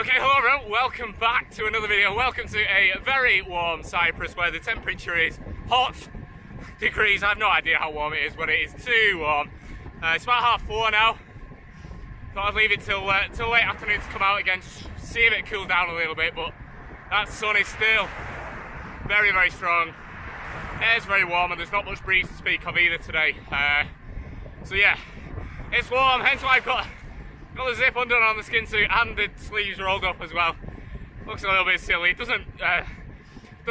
Okay, hello everyone, welcome back to another video. Welcome to a very warm Cyprus where the temperature is hot degrees. I have no idea how warm it is, but it is too warm. It's about 4:30 now. Thought I'd leave it till late afternoon to come out again, just see if it cooled down a little bit, but that sun is still very, very strong. Air's very warm and there's not much breeze to speak of either today. So yeah, it's warm, hence why I've got the zip undone on the skin suit and the sleeves rolled up as well. Looks a little bit silly. It doesn't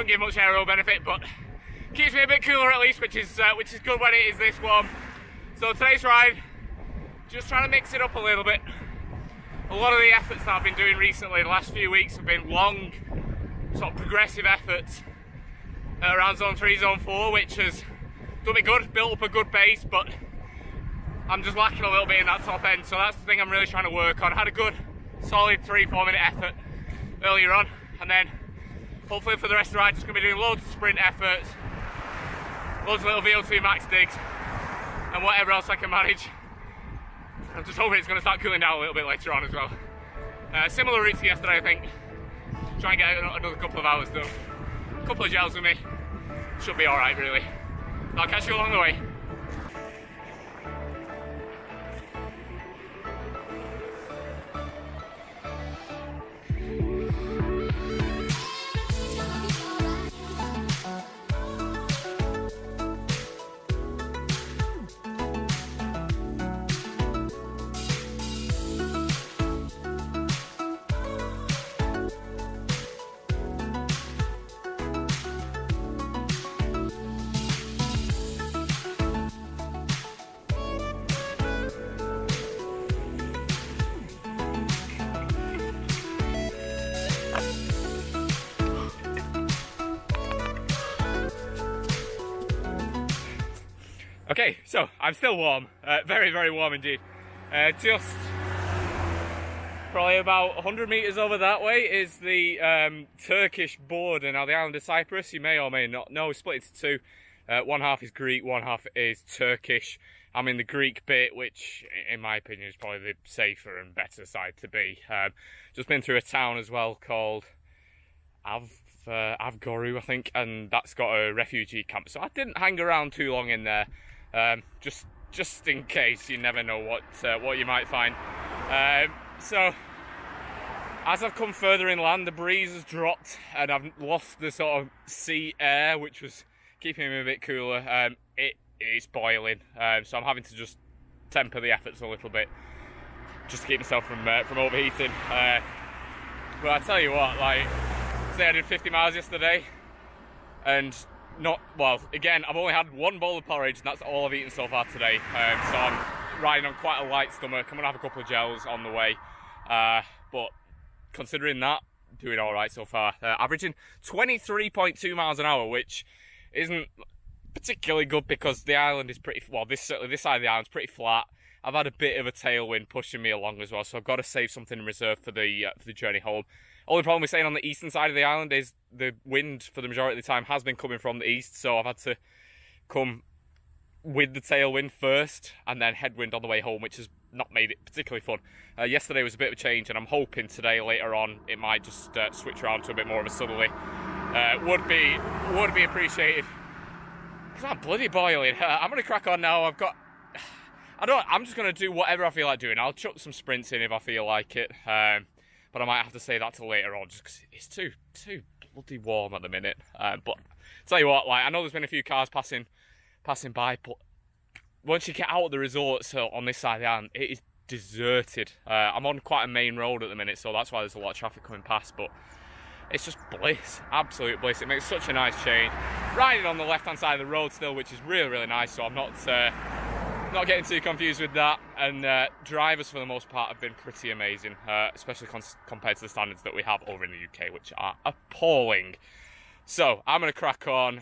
give much aerial benefit, but keeps me a bit cooler at least, which is good when it is this warm. So today's ride, just trying to mix it up a little bit. A lot of the efforts that I've been doing recently, the last few weeks, have been long, sort of progressive efforts around zone 3, zone 4, which has done me good, built up a good base, but I'm just lacking a little bit in that top end, so that's the thing I'm really trying to work on. I had a good, solid 3-4 minute effort earlier on, and then hopefully for the rest of the ride, just going to be doing loads of sprint efforts, loads of little VO2 max digs, and whatever else I can manage. I'm just hoping it's going to start cooling down a little bit later on as well. Similar route to yesterday, I think. Try and get another couple of hours done. A couple of gels with me. Should be alright, really. I'll catch you along the way. Okay, so I'm still warm, very, very warm indeed. Just probably about 100 metres over that way is the Turkish border. Now, the island of Cyprus, you may or may not know, is split into two. One half is Greek, one half is Turkish. I'm in the Greek bit, which in my opinion is probably the safer and better side to be. Just been through a town as well called Avgouri, I think, and that's got a refugee camp. So I didn't hang around too long in there. Just in case, you never know what you might find. So as I've come further inland, the breeze has dropped and I've lost the sort of sea air, which was keeping me a bit cooler. It is boiling, so I'm having to just temper the efforts a little bit, just to keep myself from overheating. But I tell you what, like, say I did 50 miles yesterday, and I've only had one bowl of porridge and that's all I've eaten so far today, so I'm riding on quite a light stomach. I'm gonna have a couple of gels on the way, but considering that, doing all right so far, averaging 23.2 miles an hour, which isn't particularly good because the island is pretty, well, this side of the island's pretty flat. I've had a bit of a tailwind pushing me along as well, so I've got to save something in reserve for the journey home. Only problem we're saying on the eastern side of the island is the wind for the majority of the time has been coming from the east, so I've had to come with the tailwind first and then headwind on the way home, which has not made it particularly fun. Yesterday was a bit of a change, and I'm hoping today later on it might just switch around to a bit more of a southerly. Would be appreciated. Because I'm bloody boiling. I'm gonna crack on now. I'm just going to do whatever I feel like doing. I'll chuck some sprints in if I feel like it, but I might have to say that till later on just because it's too bloody warm at the minute. But tell you what, like, I know there's been a few cars passing by, but once you get out of the resorts on this side of the island, it is deserted. I'm on quite a main road at the minute, so that's why there's a lot of traffic coming past, but it's just bliss, absolute bliss. It makes such a nice change. Riding on the left-hand side of the road still, which is really, really nice, so I'm not getting too confused with that, and drivers for the most part have been pretty amazing, especially compared to the standards that we have over in the UK, which are appalling. So I'm gonna crack on,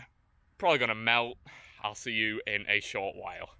probably gonna melt. I'll see you in a short while.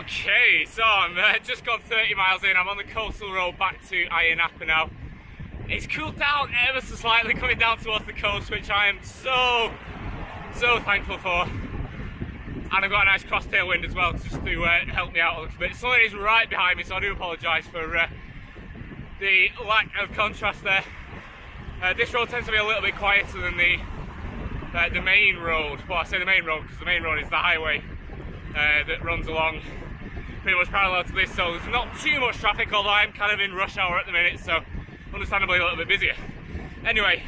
Okay, so I'm just gone 30 miles in. I'm on the coastal road back to Ayia Napa now. It's cooled down ever so slightly coming down towards the coast, which I am so thankful for. And I've got a nice crosstail wind as well just to help me out a little bit. Sun is right behind me, so I do apologise for the lack of contrast there. This road tends to be a little bit quieter than the main road. Well, I say the main road because the main road is the highway that runs along pretty much parallel to this, so there's not too much traffic, although I'm kind of in rush hour at the minute, so understandably a little bit busier. Anyway,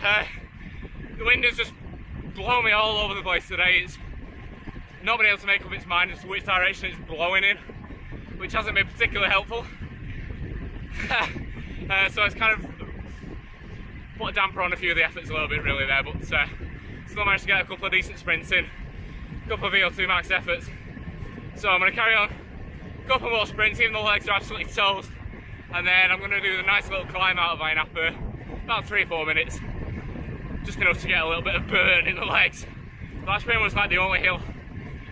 the wind has just blown me all over the place today. It's not been able to make up its mind as to which direction it's blowing in, which hasn't been particularly helpful. So it's kind of put a damper on a few of the efforts a little bit really there, but still managed to get a couple of decent sprints in, a couple of VO2 max efforts. So I'm going to carry on, a couple more sprints, even the legs are absolutely toast, and then I'm going to do the nice little climb out of Ayia Napa, about 3 or 4 minutes, just enough to get a little bit of burn in the legs. That's pretty much like the only hill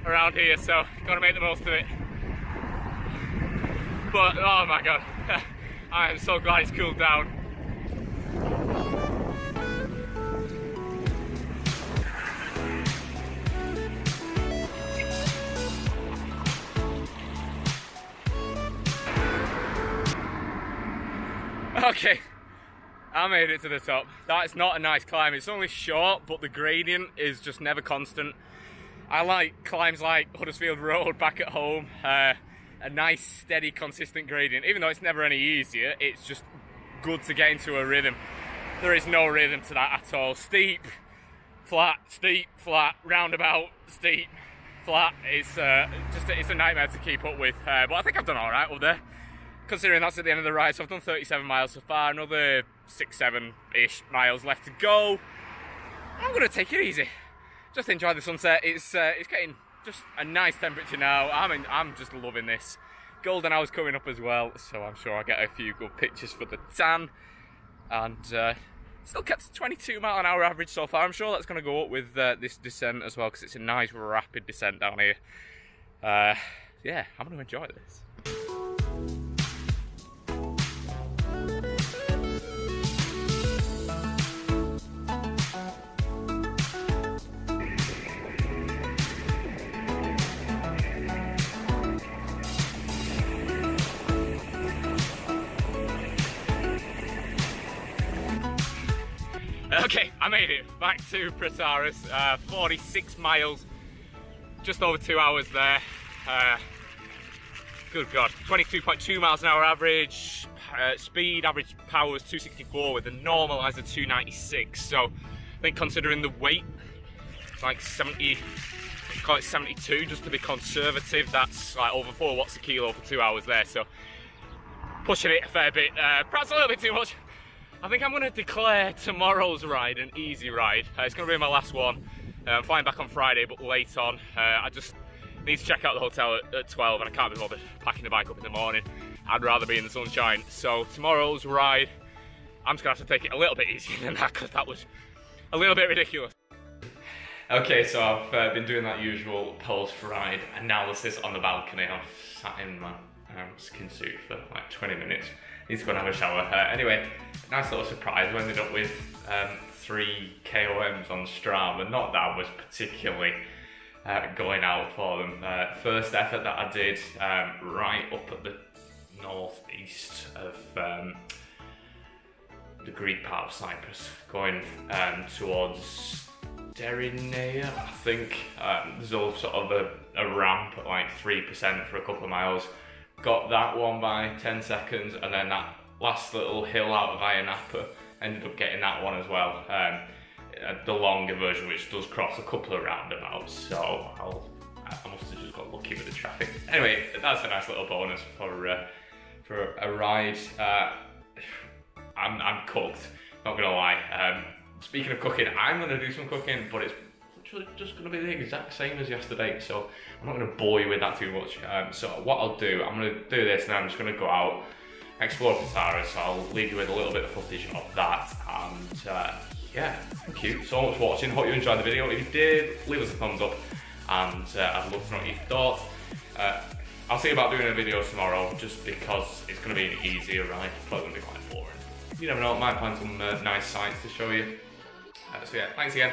around here, so got to make the most of it. But oh my god, I am so glad it's cooled down. Okay, I made it to the top. That's not a nice climb. It's only short, but the gradient is just never constant. I like climbs like Huddersfield Road back at home. A nice, steady, consistent gradient. Even though it's never any easier, it's just good to get into a rhythm. There is no rhythm to that at all. Steep, flat, roundabout, steep, flat. It's a nightmare to keep up with. But I think I've done all right up there. Considering that's at the end of the ride, so I've done 37 miles so far, another 6, 7-ish miles left to go. I'm going to take it easy. Just enjoy the sunset. It's getting just a nice temperature now. I'm just loving this. Golden hour's coming up as well, so I'm sure I'll get a few good pictures for the tan. And still kept to 22 mile an hour average so far. I'm sure that's going to go up with this descent as well, because it's a nice rapid descent down here. Yeah, I'm going to enjoy this. Okay, I made it back to Protaras, 46 miles, just over 2 hours there. Good God, 22.2 miles an hour average, speed, average power was 264 with a normalizer 296. So I think considering the weight, like 70, call it 72 just to be conservative, that's like over 4 watts a kilo for 2 hours there. So pushing it a fair bit, perhaps a little bit too much. I think I'm going to declare tomorrow's ride an easy ride. It's going to be my last one. I'm flying back on Friday, but late on. I just need to check out the hotel at 12, and I can't be bothered packing the bike up in the morning. I'd rather be in the sunshine. So tomorrow's ride, I'm just going to have to take it a little bit easier than that, because that was a little bit ridiculous. Okay, so I've been doing that usual post-ride analysis on the balcony. I've sat in my skin suit for like 20 minutes. Need to go and have a shower. Anyway, nice little surprise. I ended up with 3 KOMs on Strava. Not that I was particularly going out for them. First effort that I did right up at the northeast of the Greek part of Cyprus, going towards Derinia, I think. There's all sort of a ramp at like 3% for a couple of miles. Got that one by 10 seconds, and then that last little hill out of Ayia Napa, ended up getting that one as well. The longer version, which does cross a couple of roundabouts, so I must have just got lucky with the traffic. Anyway, that's a nice little bonus for a ride. I'm cooked, not gonna lie. Speaking of cooking, I'm gonna do some cooking, but it's just going to be the exact same as yesterday, so I'm not going to bore you with that too much. So what I'll do, I'm going to do this and I'm just going to go out, explore Protaras, so I'll leave you with a little bit of footage of that. And yeah, thank you so much for watching. Hope you enjoyed the video. If you did, leave us a thumbs up, and I'd love to know what you thought. I'll see about doing a video tomorrow just because it's going to be an easier ride. It's probably going to be quite boring. You never know, I might find some nice sights to show you. So yeah, thanks again,